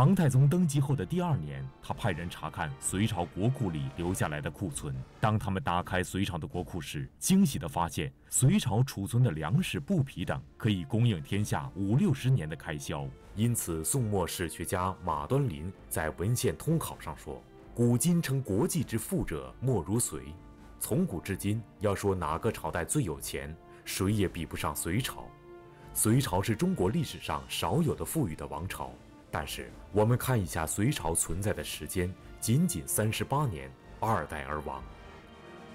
唐太宗登基后的第二年，他派人查看隋朝国库里留下来的库存。当他们打开隋朝的国库时，惊喜地发现，隋朝储存的粮食、布匹等可以供应天下50-60年的开销。因此，宋末史学家马端林在《文献通考》上说：“古今称国际之富者，莫如隋。”从古至今，要说哪个朝代最有钱，谁也比不上隋朝。隋朝是中国历史上少有的富裕的王朝。 但是我们看一下隋朝存在的时间，仅仅38年，2代而亡。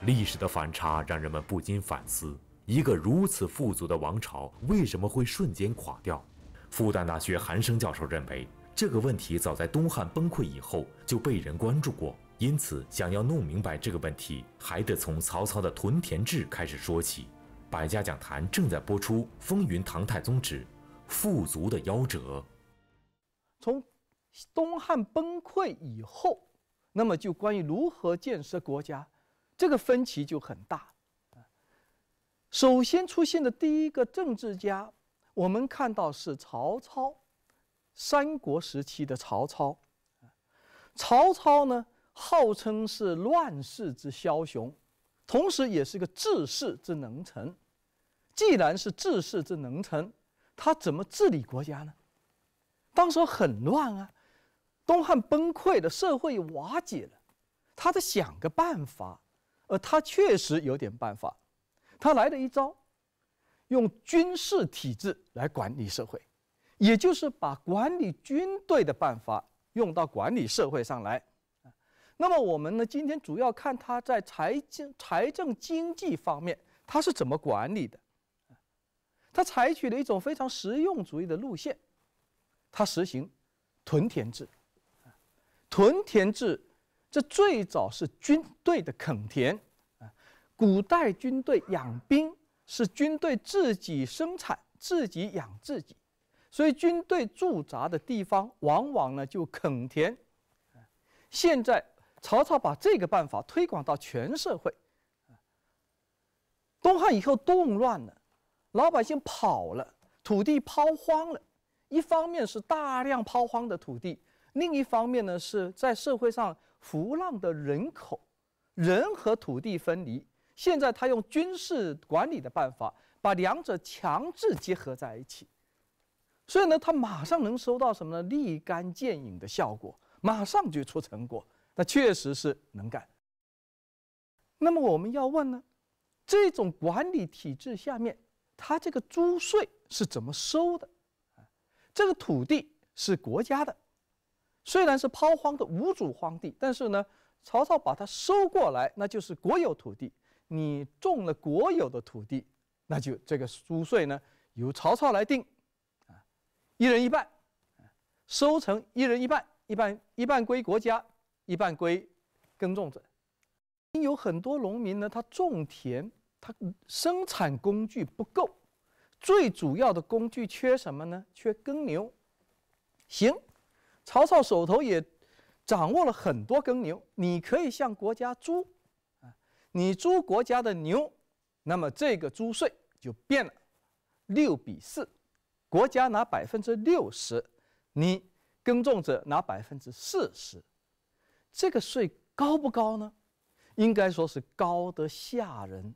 历史的反差让人们不禁反思：一个如此富足的王朝，为什么会瞬间垮掉？复旦大学韩生教授认为，这个问题早在东汉崩溃以后就被人关注过，因此想要弄明白这个问题，还得从曹操的屯田制开始说起。百家讲坛正在播出《风云唐太宗之富足的夭折》。 从东汉崩溃以后，那么就关于如何建设国家，这个分歧就很大了。首先出现的第一个政治家，我们看到是曹操，三国时期的曹操。曹操呢，号称是乱世之枭雄，同时也是个治世之能臣。既然是治世之能臣，他怎么治理国家呢？ 当时很乱啊，东汉崩溃了，社会瓦解了，他得想个办法，而他确实有点办法，他来了一招，用军事体制来管理社会，也就是把管理军队的办法用到管理社会上来。那么我们呢，今天主要看他在财政经济方面他是怎么管理的，他采取了一种非常实用主义的路线。 他实行屯田制，屯田制，这最早是军队的垦田，古代军队养兵是军队自己生产、自己养自己，所以军队驻扎的地方往往呢就垦田。现在曹操把这个办法推广到全社会。东汉以后动乱了，老百姓跑了，土地抛荒了。 一方面是大量抛荒的土地，另一方面呢是在社会上浮浪的人口，人和土地分离。现在他用军事管理的办法，把两者强制结合在一起，所以呢，他马上能收到什么呢？立竿见影的效果，马上就出成果。那确实是能干。那么我们要问呢，这种管理体制下面，他这个租税是怎么收的？ 这个土地是国家的，虽然是抛荒的无主荒地，但是呢，曹操把它收过来，那就是国有土地。你种了国有的土地，那就这个租税呢由曹操来定，啊，一人一半，收成一人一半，一半归国家，一半归耕种者。有很多农民呢，他种田，他生产工具不够。 最主要的工具缺什么呢？缺耕牛。行，曹操手头也掌握了很多耕牛，你可以向国家租，你租国家的牛，那么这个租税就变了，6:4，国家拿60%，你耕种者拿40%。这个税高不高呢？应该说是高得吓人。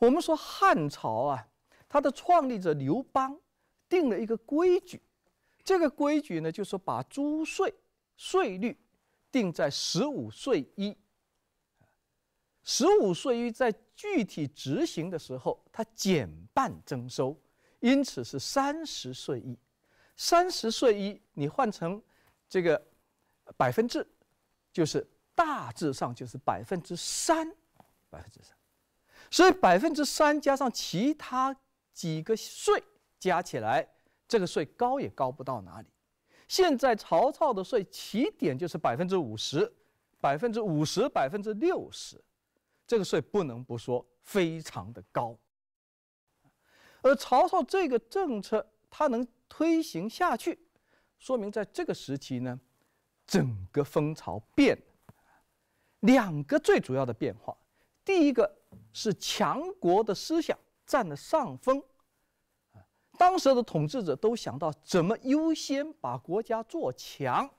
我们说汉朝啊。 他的创立者刘邦定了一个规矩，这个规矩呢，就是把租税税率定在15%。15%在具体执行的时候，它减半征收，因此是30%。30%你换成这个100%，就是大致上就是3%，3%。所以3%加上其他。 几个税加起来，这个税高也高不到哪里。现在曹操的税起点就是50%，50%，60%，这个税不能不说非常的高。而曹操这个政策它能推行下去，说明在这个时期呢，整个风潮变了。两个最主要的变化，第一个是强国的思想占了上风。当时的统治者都想到怎么优先把国家做强，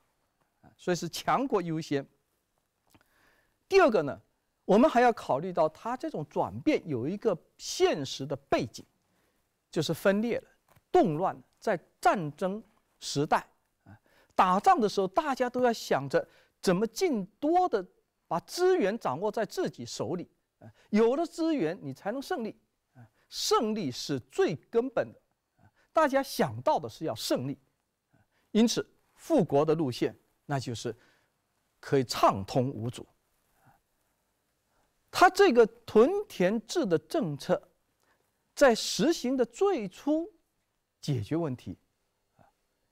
所以是强国优先。第二个呢，我们还要考虑到它这种转变有一个现实的背景，就是分裂了、动乱了，在战争时代打仗的时候，大家都要想着怎么尽多的把资源掌握在自己手里，有了资源你才能胜利，胜利是最根本的。大家想到的是要胜利，因此复国的路线那就是可以畅通无阻。他这个屯田制的政策在实行的最初解决问题，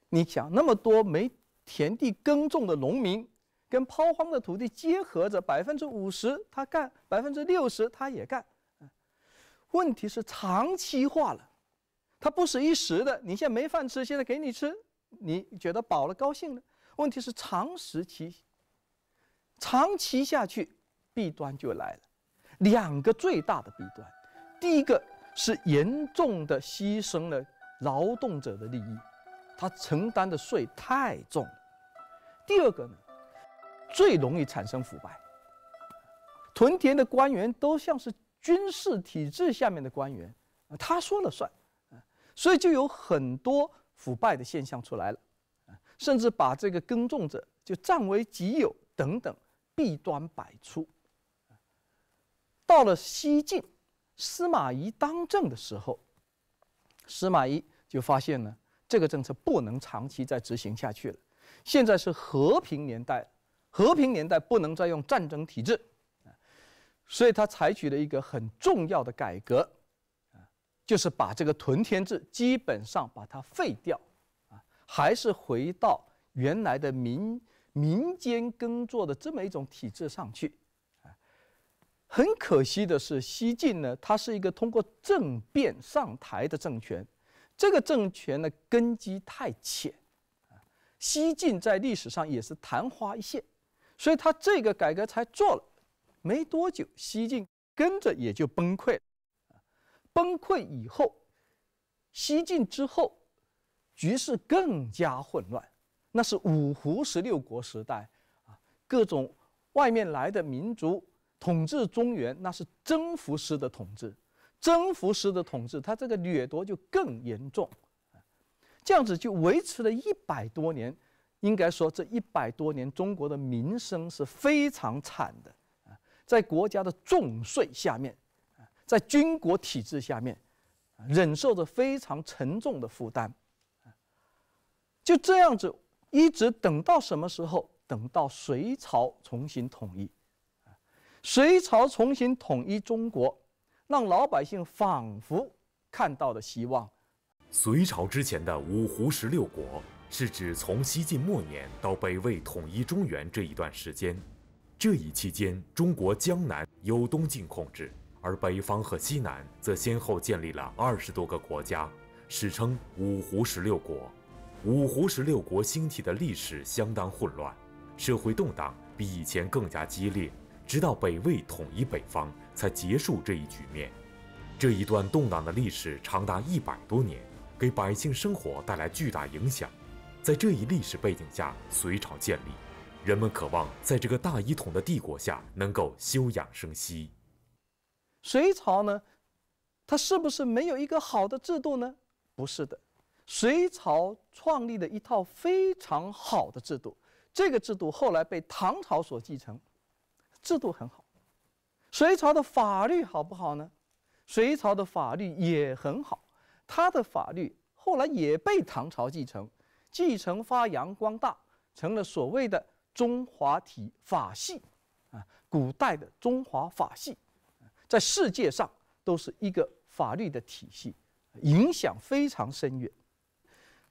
你想那么多没田地耕种的农民跟抛荒的土地结合着，50%他干，60%他也干，问题是长期化了。它不是一时的，你现在没饭吃，现在给你吃，你觉得饱了高兴了。问题是长时期，长期下去，弊端就来了。两个最大的弊端，第一个是严重的牺牲了劳动者的利益，他承担的税太重了。第二个呢，最容易产生腐败。屯田的官员都像是军事体制下面的官员，他说了算。所以就有很多腐败的现象出来了，甚至把这个耕种者就占为己有等等，弊端百出。到了西晋司马懿当政的时候，司马懿就发现呢，这个政策不能长期再执行下去了。现在是和平年代，和平年代不能再用战争体制，所以他采取了一个很重要的改革，就是把这个屯田制基本上把它废掉，还是回到原来的民间耕作的这么一种体制上去。很可惜的是，西晋呢，它是一个通过政变上台的政权，这个政权呢根基太浅，西晋在历史上也是昙花一现，所以它这个改革才做了没多久，西晋跟着也就崩溃了。崩溃以后，西晋之后，局势更加混乱。那是五胡16国时代，各种外面来的民族统治中原，那是征服式的统治。征服式的统治，它这个掠夺就更严重。这样子就维持了100多年，应该说这100多年，中国的民生是非常惨的，在国家的重税下面。在军国体制下面，忍受着非常沉重的负担。就这样子一直等到什么时候？等到隋朝重新统一。隋朝重新统一中国，让老百姓仿佛看到了希望。隋朝之前的五胡16国，是指从西晋末年到北魏统一中原这一段时间。这一期间，中国江南由东晋控制。而北方和西南则先后建立了20多个国家，史称五胡16国。五胡16国兴起的历史相当混乱，社会动荡比以前更加激烈，直到北魏统一北方才结束这一局面。这一段动荡的历史长达100多年，给百姓生活带来巨大影响。在这一历史背景下，隋朝建立，人们渴望在这个大一统的帝国下能够休养生息。隋朝呢，它是不是没有一个好的制度呢？不是的，隋朝创立了一套非常好的制度，这个制度后来被唐朝所继承，制度很好。隋朝的法律好不好呢？隋朝的法律也很好，它的法律后来也被唐朝继承，继承发扬光大，成了所谓的中华体法系，古代的中华法系。在世界上都是一个法律的体系，影响非常深远。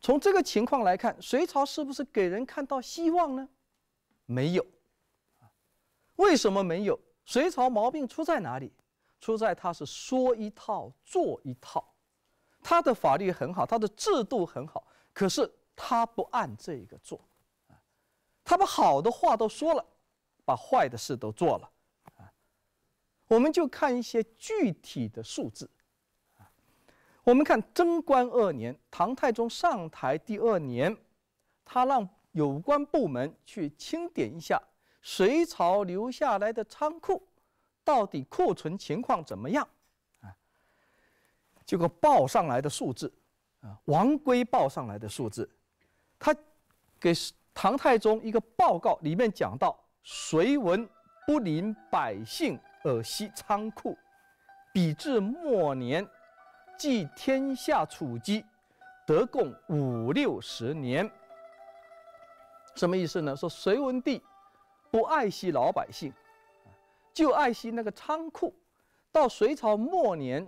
从这个情况来看，隋朝是不是给人看到希望呢？没有。为什么没有？隋朝毛病出在哪里？出在它是说一套做一套。它的法律很好，它的制度很好，可是它不按这个做。它把好的话都说了，把坏的事都做了。我们就看一些具体的数字。我们看贞观2年，唐太宗上台第2年，他让有关部门去清点一下隋朝留下来的仓库，到底库存情况怎么样啊？结果报上来的数字啊，王规报上来的数字，他给唐太宗一个报告，里面讲到隋文不临百姓而惜仓库，比至末年，即天下储积，得共50-60年。什么意思呢？说隋文帝不爱惜老百姓，就爱惜那个仓库。到隋朝末年，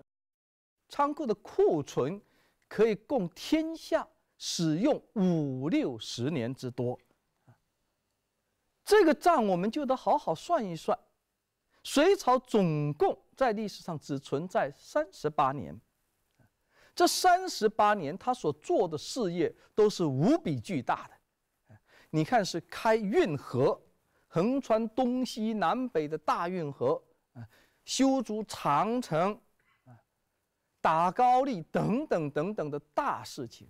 仓库的库存可以供天下使用50-60年之多。 这个账我们就得好好算一算。隋朝总共在历史上只存在38年，这38年他所做的事业都是无比巨大的。你看，是开运河，横穿东西南北的大运河，修筑长城，打高丽等等等等的大事情，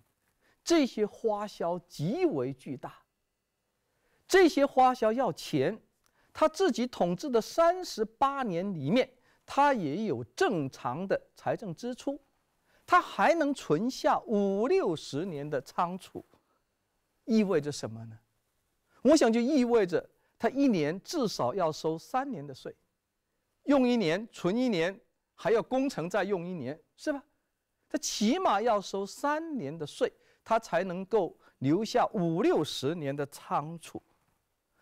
这些花销极为巨大。 这些花销要钱，他自己统治的38年里面，他也有正常的财政支出，他还能存下50-60年的仓储，意味着什么呢？我想就意味着他一年至少要收3年的税，用1年存1年，还要工程再用1年，是吧？他起码要收3年的税，他才能够留下50-60年的仓储。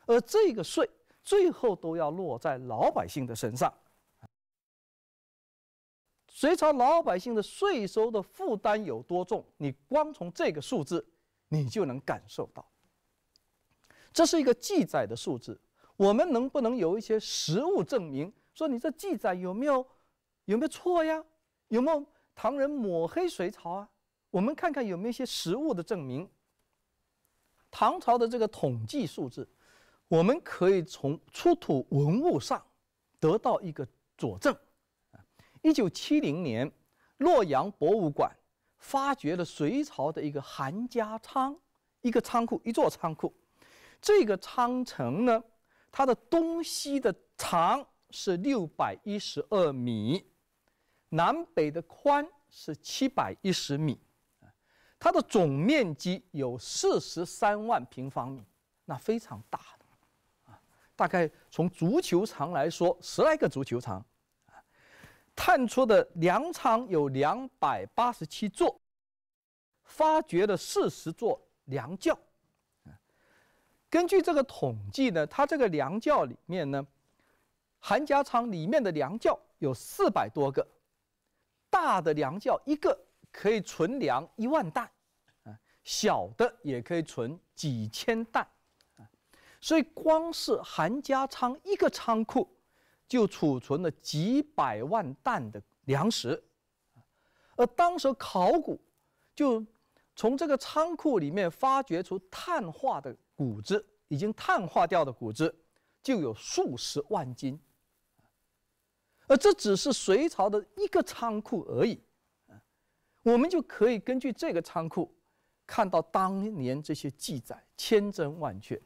而这个税最后都要落在老百姓的身上。隋朝老百姓的税收的负担有多重，你光从这个数字，你就能感受到。这是一个记载的数字，我们能不能有一些实物证明，说你这记载有没有错呀？有没有唐人抹黑隋朝啊？我们看看有没有一些实物的证明。唐朝的这个统计数字。 我们可以从出土文物上得到一个佐证。1970年，洛阳博物馆发掘了隋朝的一个韩家仓，一个仓库，一座仓库。这个仓城呢，它的东西的长是612米，南北的宽是710米，它的总面积有43万平方米，那非常大的。 大概从足球场来说，10来个足球场，探出的粮仓有287座，发掘了40座粮窖。根据这个统计呢，它这个粮窖里面呢，韩家仓里面的粮窖有400多个，大的粮窖一个可以存粮1万担，小的也可以存几千担。 所以，光是韩家仓一个仓库，就储存了几百万担的粮食，而当时考古就从这个仓库里面发掘出碳化的谷子，已经碳化掉的谷子就有数十万斤，而这只是隋朝的一个仓库而已，我们就可以根据这个仓库看到当年这些记载千真万确。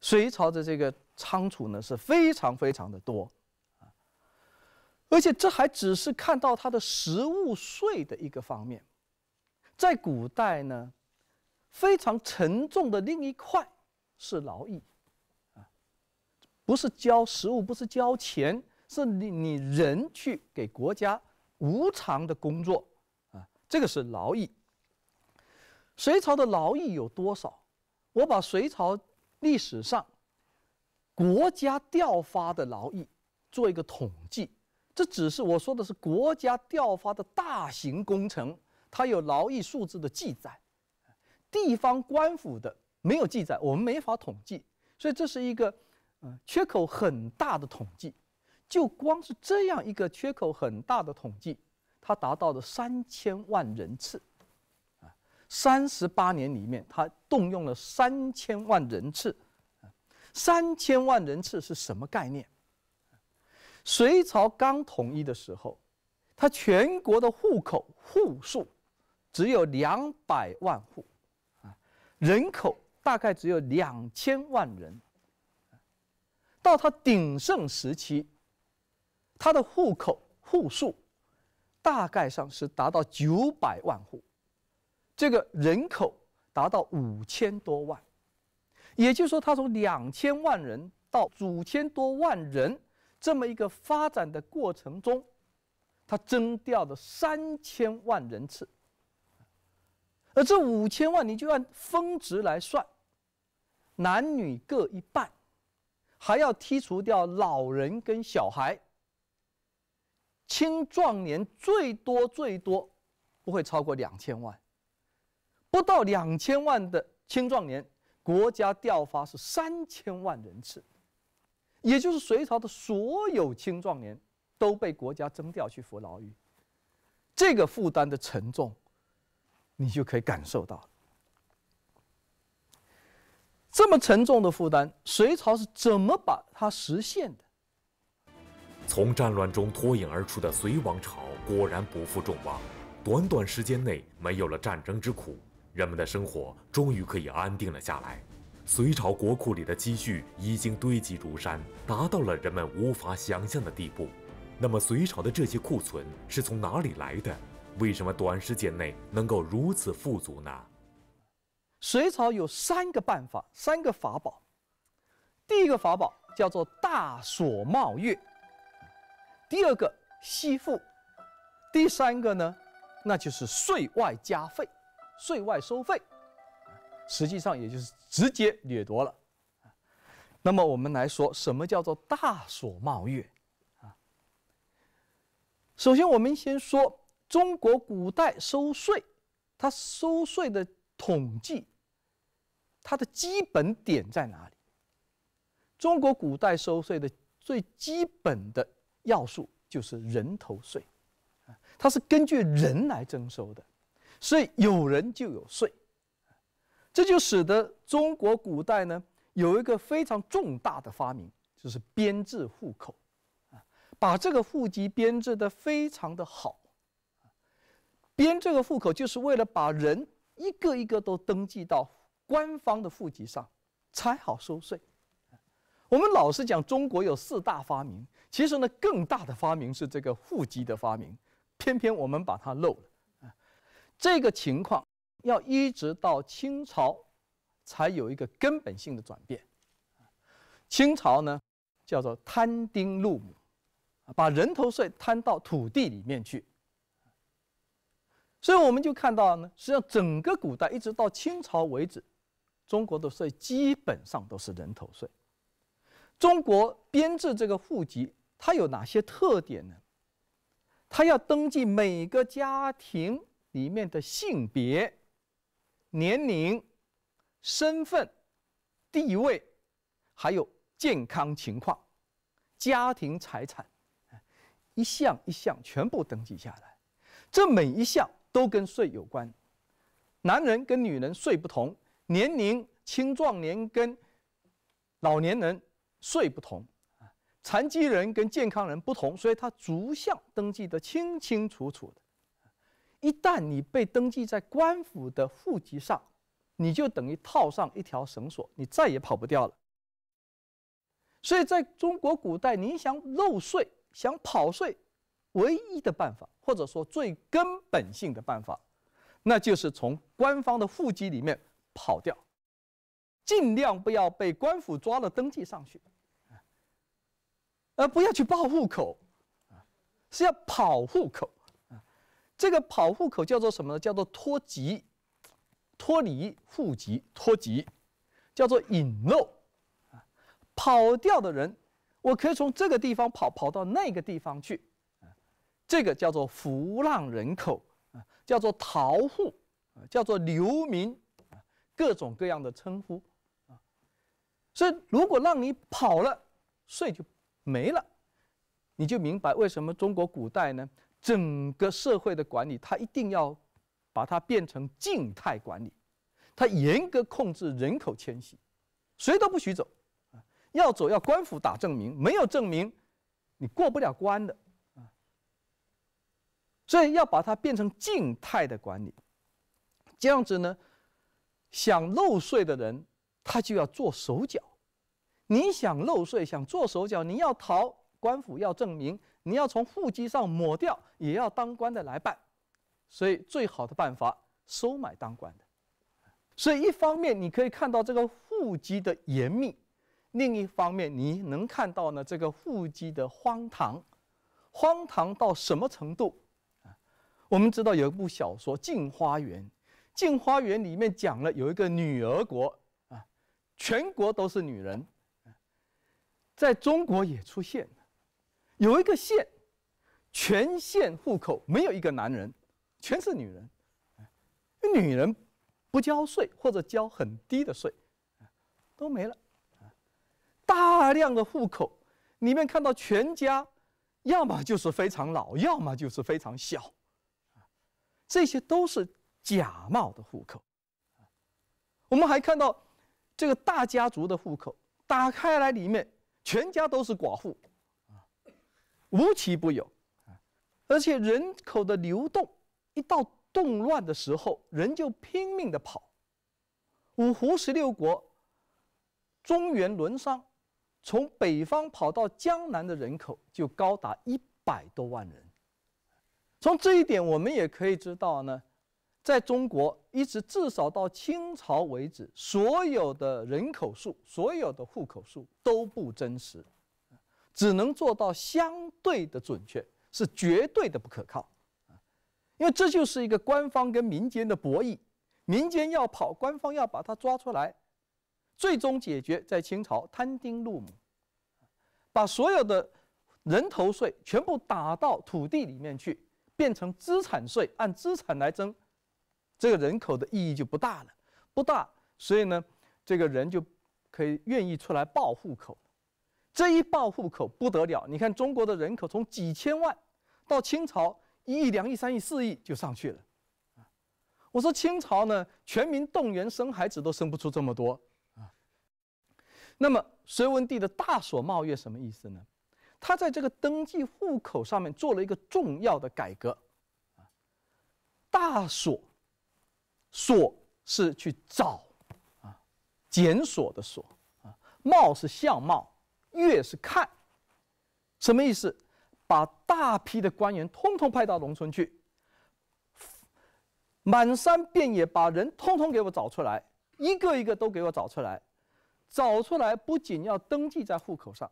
隋朝的这个仓储呢是非常非常的多，而且这还只是看到它的实物税的一个方面，在古代呢，非常沉重的另一块是劳役，不是交实物，不是交钱，是你人去给国家无偿的工作，这个是劳役。隋朝的劳役有多少？我把隋朝 历史上，国家调发的劳役做一个统计，这只是我说的是国家调发的大型工程，它有劳役数字的记载。地方官府的没有记载，我们没法统计，所以这是一个缺口很大的统计。就光是这样一个缺口很大的统计，它达到了3000万人次。 38年里面，他动用了3000万人次。3000万人次是什么概念？隋朝刚统一的时候，他全国的户口户数只有200万户，啊，人口大概只有2000万人。到它鼎盛时期，它的户数大概上是达到900万户，这个人口达到5000多万，也就是说，它从2000万人到5000多万人这么一个发展的过程中，它征调的3000万人次，而这5000万你就按峰值来算，男女各一半，还要剔除掉老人跟小孩，青壮年最多不会超过2000万，不到2000万的青壮年，国家调发是3000万人次，也就是隋朝的所有青壮年都被国家征调去服劳役，这个负担的沉重，你就可以感受到。这么沉重的负担，隋朝是怎么把它实现的？从战乱中脱颖而出的隋王朝果然不负众望，短短时间内没有了战争之苦，人们的生活终于可以安定了下来。隋朝国库里的积蓄已经堆积如山，达到了人们无法想象的地步。那么隋朝的这些库存是从哪里来的？为什么短时间内能够如此富足呢？隋朝有3个法宝。第一个法宝叫做大索贸月，第二个息赋，第三个呢，那就是税外加费，税外收费，实际上也就是直接掠夺了。那么我们来说，什么叫做大索贸月？首先我们先说中国古代收税，它收税的统计，它的基本点在哪里？中国古代收税的最基本的要素就是人头税，它是根据人来征收的，所以有人就有税，这就使得中国古代呢有一个非常重大的发明，就是编制户口，把这个户籍编制的非常的好，编这个户口就是为了把人一个一个都登记到官方的户籍上，才好收税。我们老是讲中国有4大发明，其实呢更大的发明是这个户籍的发明，偏偏我们把它漏了。这个情况要一直到清朝才有一个根本性的转变。清朝呢叫做摊丁入亩，把人头税摊到土地里面去。所以我们就看到呢，实际上整个古代一直到清朝为止，中国的税基本上都是人头税。中国编制这个户籍，它有哪些特点呢？它要登记每个家庭里面的性别、年龄、身份、地位，还有健康情况、家庭财产，一项一项全部登记下来。这每一项都跟税有关，男人跟女人税不同，年龄青壮年跟老年人税不同，残疾人跟健康人不同，所以他逐项登记得清清楚楚的。一旦你被登记在官府的户籍上，你就等于套上一条绳索，你再也跑不掉了。所以在中国古代，你想漏税、想跑税，唯一的办法，或者说最根本性的办法，那就是从官方的户籍里面跑掉，尽量不要被官府抓了登记上去，而不要去报户口，是要跑户口。这个跑户口叫做什么呢？叫做脱籍，脱离户籍，脱籍，叫做引漏。跑掉的人，我可以从这个地方跑到那个地方去。这个叫做浮浪人口，叫做逃户，叫做流民，各种各样的称呼。所以如果让你跑了，税就没了，你就明白为什么中国古代呢，整个社会的管理它一定要把它变成静态管理，它严格控制人口迁徙，谁都不许走，要走要官府打证明，没有证明你过不了关的。所以要把它变成静态的管理，这样子呢，想漏税的人他就要做手脚。你想漏税，想做手脚，你要逃，官府要证明，你要从户籍上抹掉，也要当官的来办。所以最好的办法，收买当官的。所以一方面你可以看到这个户籍的严密。 另一方面，你能看到呢，这个户籍的荒唐，荒唐到什么程度啊？我们知道有一部小说《镜花缘》，《镜花缘》里面讲了有一个女儿国啊，全国都是女人，在中国也出现了，有一个县，全县户口没有一个男人，全是女人，女人不交税或者交很低的税，都没了。 大量的户口，里面看到全家，要么就是非常老，要么就是非常小，这些都是假冒的户口。我们还看到这个大家族的户口，打开来里面全家都是寡妇，无奇不有。而且人口的流动，一到动乱的时候，人就拼命的跑。五胡十六国，中原沦丧。 从北方跑到江南的人口就高达100多万人。从这一点，我们也可以知道呢，在中国一直至少到清朝为止，所有的人口数、所有的户口数都不真实，只能做到相对的准确，是绝对的不可靠。因为这就是一个官方跟民间的博弈，民间要跑，官方要把它抓出来。 最终解决在清朝摊丁入亩，把所有的人头税全部打到土地里面去，变成资产税，按资产来征，这个人口的意义就不大了，不大，所以呢，这个人就可以愿意出来报户口，这一报户口不得了，你看中国的人口从几千万到清朝1亿、2亿、3亿、4亿就上去了，我说清朝呢，全民动员生孩子都生不出这么多。 那么隋文帝的大所茂业什么意思呢？他在这个登记户口上面做了一个重要的改革。大所，所是去找啊，检索的所啊，茂是相貌，业是看，什么意思？把大批的官员通通派到农村去，满山遍野把人通通给我找出来，一个一个都给我找出来。 找出来不仅要登记在户口上，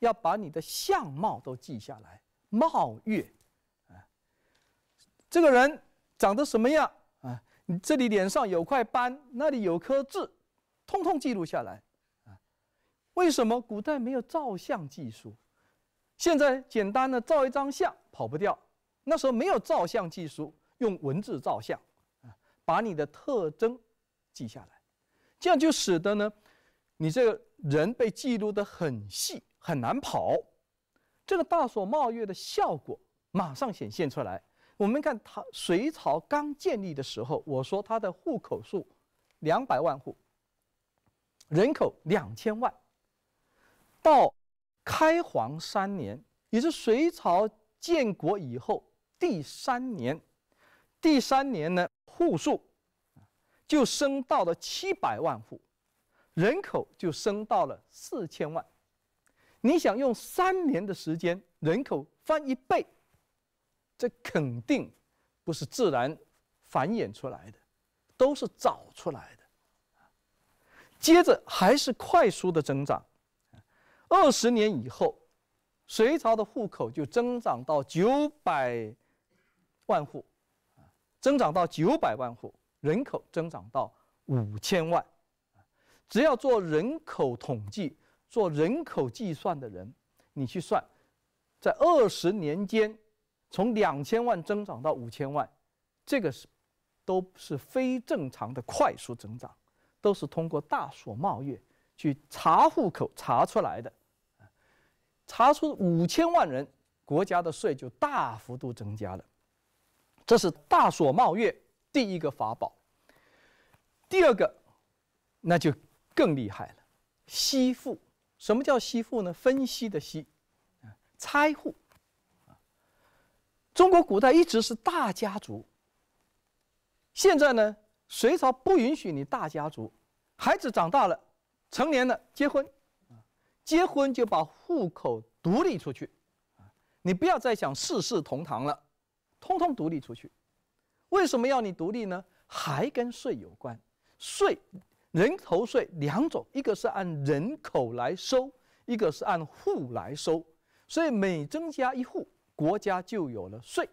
要把你的相貌都记下来。貌月，这个人长得什么样啊？你这里脸上有块斑，那里有颗痣，通通记录下来。为什么古代没有照相技术？现在简单的照一张相跑不掉，那时候没有照相技术，用文字照相，把你的特征记下来，这样就使得呢。 你这个人被记录得很细，很难跑。这个大所茂业的效果马上显现出来。我们看他隋朝刚建立的时候，我说他的户口数200万户，人口2000万。到开皇3年，也是隋朝建国以后第3年，呢户数就升到了700万户。 人口就升到了4000万，你想用3年的时间，人口翻一倍，这肯定不是自然繁衍出来的，都是找出来的。接着还是快速的增长，20年以后，隋朝的户口就增长到900万户，人口增长到5000万。 只要做人口统计、做人口计算的人，你去算，在20年间，从2000万增长到5000万，这个是都是非正常的快速增长，都是通过大所茂业去查户口查出来的，查出5000万人，国家的税就大幅度增加了，这是大所茂业第一个法宝。第二个，那就。 更厉害了，析户。什么叫析户呢？分析的析，拆户。中国古代一直是大家族，现在呢隋朝不允许你大家族，孩子长大了，成年了结婚，结婚就把户口独立出去，你不要再想世世同堂了，通通独立出去。为什么要你独立呢？还跟税有关，税人头税两种，一个是按人口来收，一个是按户来收，所以每增加一户，国家就有了税，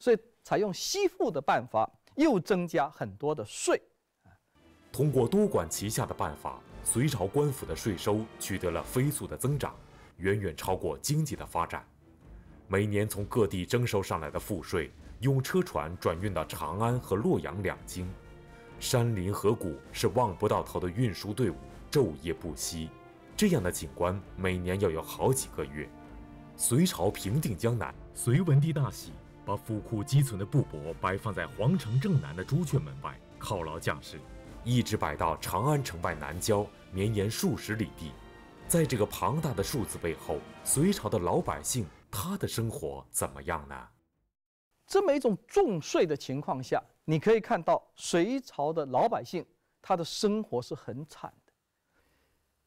所以采用吸户的办法，又增加很多的税。通过多管齐下的办法，隋朝官府的税收取得了飞速的增长，远远超过经济的发展。每年从各地征收上来的赋税，用车船转运到长安和洛阳两京，山林河谷是望不到头的运输队伍，昼夜不息。这样的景观每年要有好几个月。隋朝平定江南，隋文帝大喜，把府库积存的布帛摆放在皇城正南的朱雀门外，犒劳将士。一直摆到长安城外南郊，绵延数十里地。在这个庞大的数字背后，隋朝的老百姓他的生活怎么样呢？这么一种重税的情况下，你可以看到隋朝的老百姓他的生活是很惨的。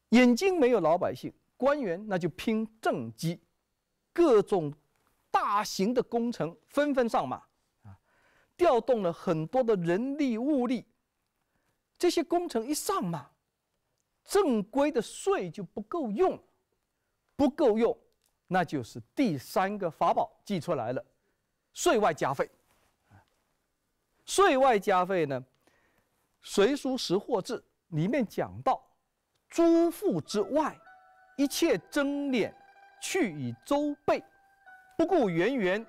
眼睛没有老百姓，官员那就拼政绩，各种大型的工程纷纷上马，调动了很多的人力物力。这些工程一上马，正规的税就不够用，不够用，那就是第三个法宝记出来了，税外加费。税外加费呢，《隋书识货志》里面讲到，诸赋之外，一切征敛，去以周备，不顾源源，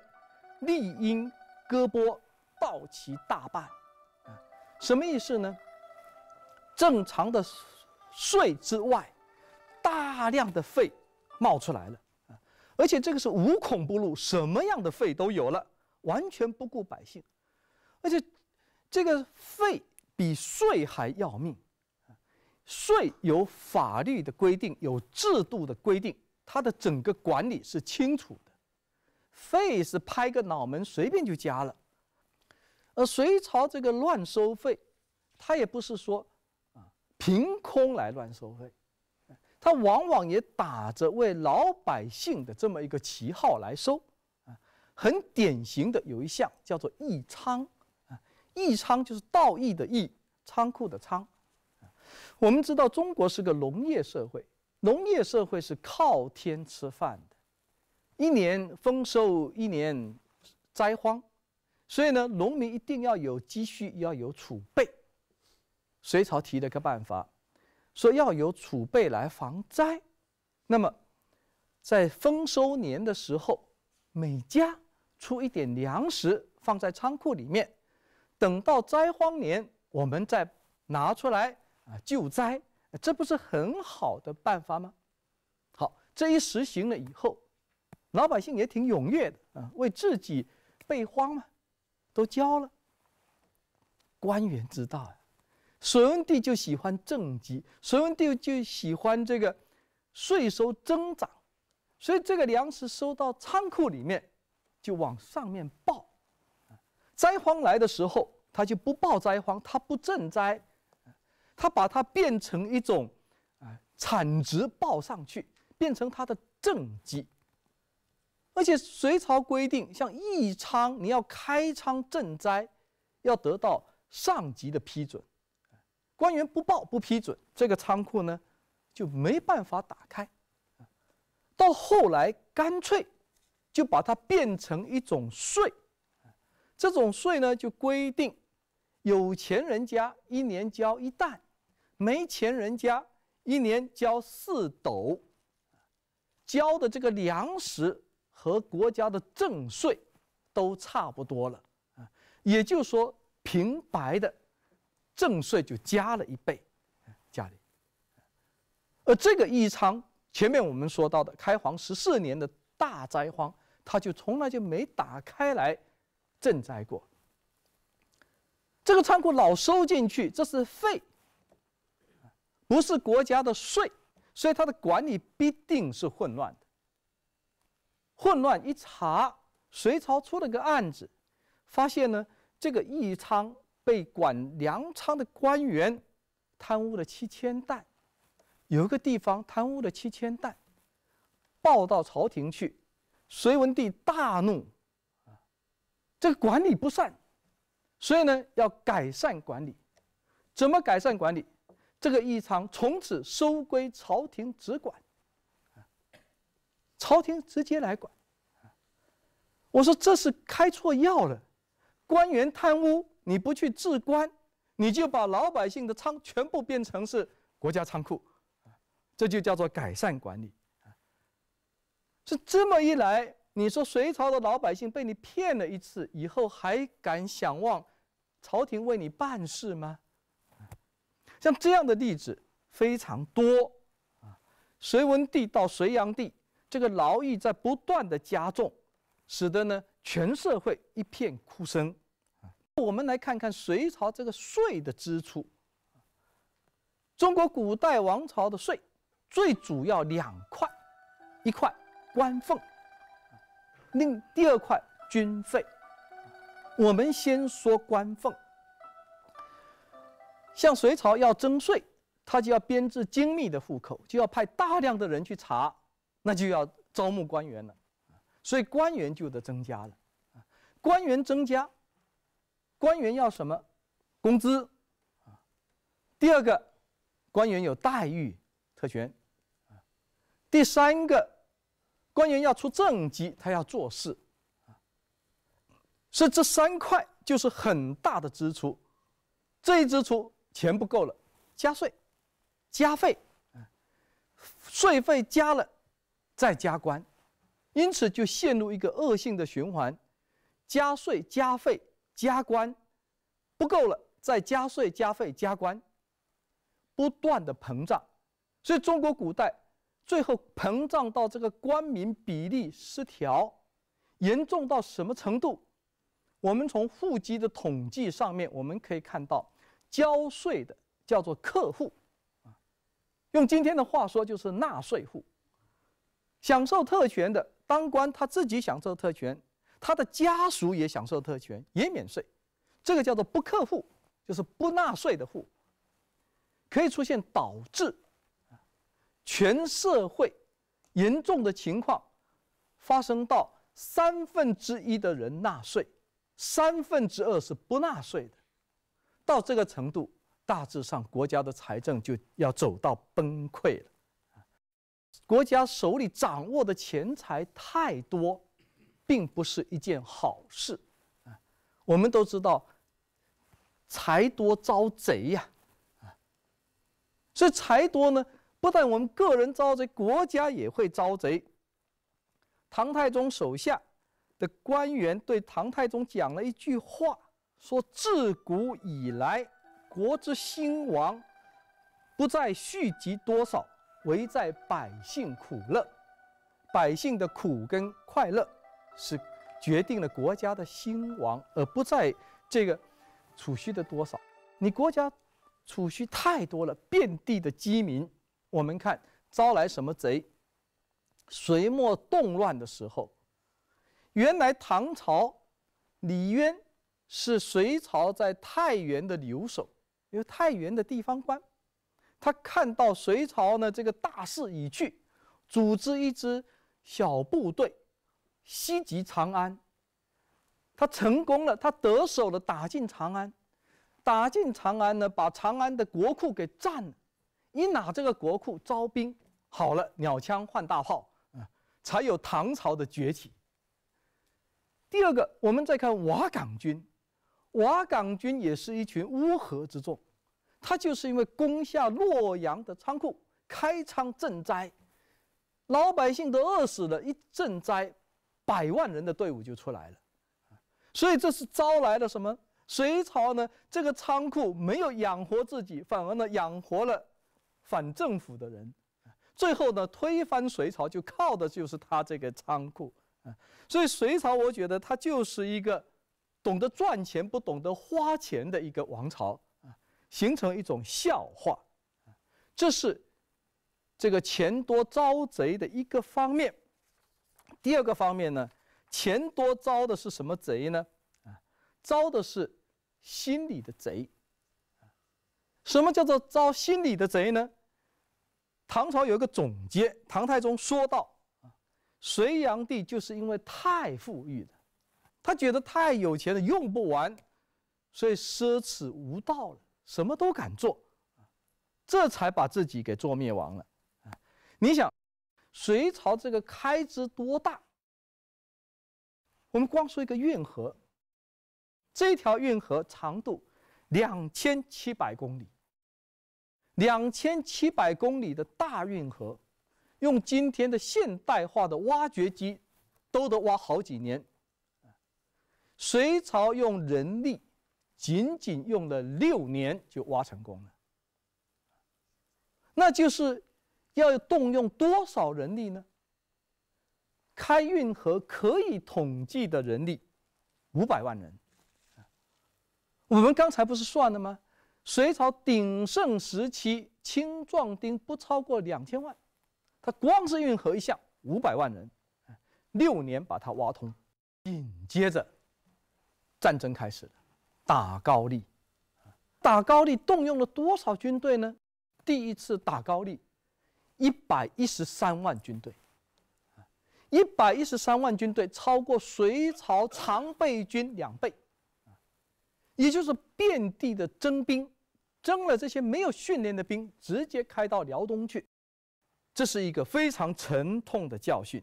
利应割拨，到其大半。什么意思呢？正常的税之外，大量的费冒出来了，而且这个是无孔不入，什么样的费都有了，完全不顾百姓。而且这个费比税还要命，税有法律的规定，有制度的规定，它的整个管理是清楚的，费是拍个脑门随便就加了。而隋朝这个乱收费，它也不是说凭空来乱收费，他往往也打着为老百姓的这么一个旗号来收。很典型的有一项叫做义仓，义仓就是道义的义，仓库的仓。我们知道中国是个农业社会，农业社会是靠天吃饭的，一年丰收，一年灾荒，所以呢，农民一定要有积蓄，要有储备。隋朝提了个办法，说要有储备来防灾，那么在丰收年的时候，每家出一点粮食放在仓库里面，等到灾荒年我们再拿出来救灾，这不是很好的办法吗？好，这一实行了以后，老百姓也挺踊跃的为自己备荒嘛，都交了。官员知道啊，隋文帝就喜欢政绩，隋文帝就喜欢这个税收增长，所以这个粮食收到仓库里面就往上面报。灾荒来的时候他就不报灾荒，他不赈灾，他把它变成一种产值报上去，变成他的政绩。而且隋朝规定，像义仓，你要开仓赈灾，要得到上级的批准。官员不报不批准，这个仓库呢就没办法打开。到后来干脆就把它变成一种税，这种税呢就规定有钱人家一年交一担，没钱人家一年交4斗，交的这个粮食和国家的正税都差不多了，也就是说平白的正税就加了一倍，家里。而这个义仓，前面我们说到的开皇14年的大灾荒，他就从来就没打开来赈灾过。这个仓库老收进去，这是费，不是国家的税，所以它的管理必定是混乱的。混乱一查，隋朝出了个案子，发现呢这个义仓被管粮仓的官员贪污了7000担，有一个地方贪污了7000担，报到朝廷去。隋文帝大怒，这个管理不善，所以呢要改善管理。怎么改善管理？这个义仓从此收归朝廷直管，朝廷直接来管。我说这是开错药了，官员贪污。 你不去治官，你就把老百姓的仓全部变成是国家仓库，这就叫做改善管理。是这么一来，你说隋朝的老百姓被你骗了一次，以后还敢想望朝廷为你办事吗？像这样的例子非常多。隋文帝到隋炀帝，这个徭役在不断的加重，使得呢全社会一片哭声。 我们来看看隋朝这个税的支出。中国古代王朝的税最主要2块，一块官俸，第二块军费。我们先说官俸，像隋朝要征税，他就要编制精密的户口，就要派大量的人去查，那就要招募官员了，所以官员就得增加了，官员增加。 官员要什么？工资。第二个，官员有待遇、特权。第三个，官员要出政绩，他要做事。所以这3块就是很大的支出。这一支出钱不够了，加税、加费，税费加了，再加官，因此就陷入一个恶性的循环：加税、加费。 加官不够了，再加税、加费、加官，不断的膨胀，所以中国古代最后膨胀到这个官民比例失调，严重到什么程度？我们从户籍的统计上面，我们可以看到，交税的叫做客户，用今天的话说就是纳税户，享受特权的当官他自己享受特权。 他的家属也享受特权，也免税，这个叫做不客户，就是不纳税的户，可以出现导致全社会严重的情况发生到1/3的人纳税，2/3是不纳税的，到这个程度，大致上国家的财政就要走到崩溃了。国家手里掌握的钱财太多。 并不是一件好事，我们都知道，财多招贼呀，所以财多呢，不但我们个人招贼，国家也会招贼。唐太宗手下的官员对唐太宗讲了一句话，说：“自古以来，国之兴亡，不在蓄积多少，唯在百姓苦乐。百姓的苦跟快乐。” 是决定了国家的兴亡，而不在这个储蓄的多少。你国家储蓄太多了，遍地的饥民，我们看招来什么贼？隋末动乱的时候，原来唐朝李渊是隋朝在太原的留守，因为太原的地方官，他看到隋朝呢这个大势已去，组织一支小部队。 袭击长安，他成功了，他得手了，打进长安，打进长安呢，把长安的国库给占了，一拿这个国库招兵，好了，鸟枪换大炮，才有唐朝的崛起。第二个，我们再看瓦岗军，瓦岗军也是一群乌合之众，他就是因为攻下洛阳的仓库，开仓赈灾，老百姓都饿死了，一赈灾。 100万人的队伍就出来了，所以这是招来了什么？隋朝呢，这个仓库没有养活自己，反而呢养活了反政府的人，最后呢推翻隋朝就靠的就是他这个仓库。所以隋朝我觉得他就是一个懂得赚钱不懂得花钱的一个王朝，形成一种笑话。这是这个钱多招贼的一个方面。 第二个方面呢，钱多招的是什么贼呢？招的是心里的贼。什么叫做遭心里的贼呢？唐朝有一个总结，唐太宗说道：“隋炀帝就是因为太富裕了，他觉得太有钱了用不完，所以奢侈无道了，什么都敢做，这才把自己给做灭亡了。”你想，隋朝这个开支多大？我们光说一个运河，这条运河长度2700公里，2700公里的大运河，用今天的现代化的挖掘机，都得挖好几年。隋朝用人力，仅仅用了6年就挖成功了。那就是要动用多少人力呢？开运河可以统计的人力，500万人。我们刚才不是算了吗？隋朝鼎盛时期，青壮丁不超过2000万，他光是运河一项500万人，6年把它挖通。紧接着，战争开始了，打高丽。打高丽动用了多少军队呢？第一次打高丽，113万军队，113万军队超过隋朝常备军2倍，也就是遍地的征兵，征了这些没有训练的兵，直接开到辽东去，这是一个非常沉痛的教训。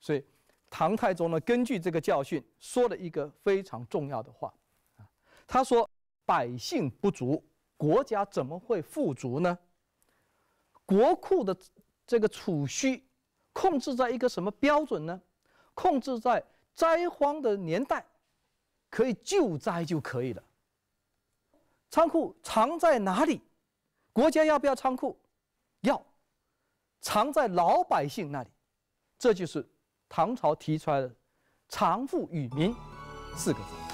所以唐太宗呢，根据这个教训，说了一个非常重要的话，他说：“百姓不足，国家怎么会富足呢？”国库的这个储蓄控制在一个什么标准呢？控制在灾荒的年代可以救灾就可以了。仓库藏在哪里？国家要不要仓库？要，藏在老百姓那里。这就是唐朝提出来的"藏富于民"4个字。